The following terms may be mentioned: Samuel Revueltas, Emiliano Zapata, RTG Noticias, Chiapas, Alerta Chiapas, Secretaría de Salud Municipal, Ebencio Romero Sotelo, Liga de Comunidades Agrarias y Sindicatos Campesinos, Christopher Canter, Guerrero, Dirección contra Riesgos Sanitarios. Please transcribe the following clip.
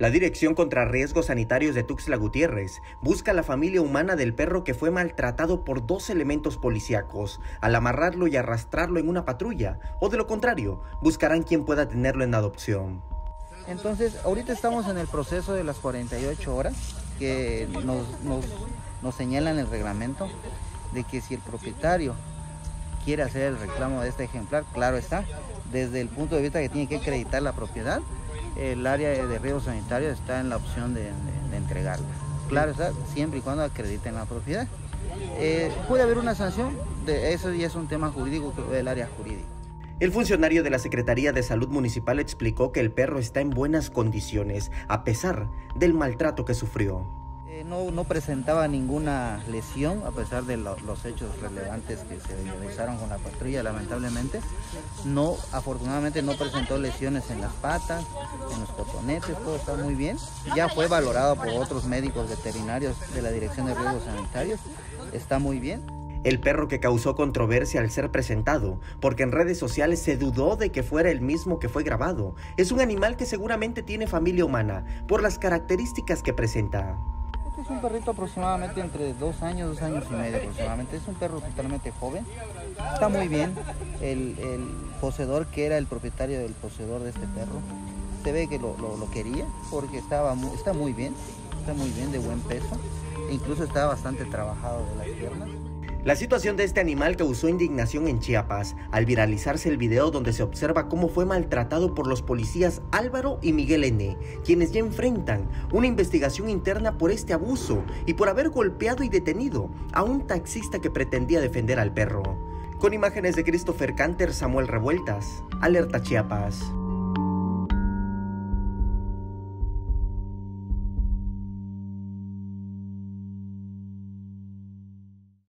La Dirección contra Riesgos Sanitarios de Tuxtla Gutiérrez busca a la familia humana del perro que fue maltratado por dos elementos policíacos al amarrarlo y arrastrarlo en una patrulla, o de lo contrario, buscarán quien pueda tenerlo en adopción. Entonces, ahorita estamos en el proceso de las 48 horas que nos señalan el reglamento, de que si el propietario quiere hacer el reclamo de este ejemplar, claro está, desde el punto de vista que tiene que acreditar la propiedad, el área de riesgo sanitario está en la opción de entregarla. Claro está, siempre y cuando acrediten la propiedad. Puede haber una sanción, eso ya es un tema jurídico que ve el área jurídica. El funcionario de la Secretaría de Salud Municipal explicó que el perro está en buenas condiciones, a pesar del maltrato que sufrió. No presentaba ninguna lesión, a pesar de los hechos relevantes que se realizaron con la patrulla, lamentablemente. Afortunadamente no presentó lesiones en las patas, en los cotonetes, todo está muy bien. Ya fue valorado por otros médicos veterinarios de la Dirección de Riesgos Sanitarios, está muy bien. El perro que causó controversia al ser presentado, porque en redes sociales se dudó de que fuera el mismo que fue grabado, es un animal que seguramente tiene familia humana, por las características que presenta. Es un perrito aproximadamente entre 2 años, 2 años y medio aproximadamente. Es un perro totalmente joven. Está muy bien. El poseedor, que era el propietario del poseedor de este perro, se ve que lo quería porque está muy bien, de buen peso. Incluso está bastante trabajado de las piernas. La situación de este animal causó indignación en Chiapas al viralizarse el video donde se observa cómo fue maltratado por los policías Álvaro y Miguel N., quienes ya enfrentan una investigación interna por este abuso y por haber golpeado y detenido a un taxista que pretendía defender al perro. Con imágenes de Christopher Canter, Samuel Revueltas, Alerta Chiapas.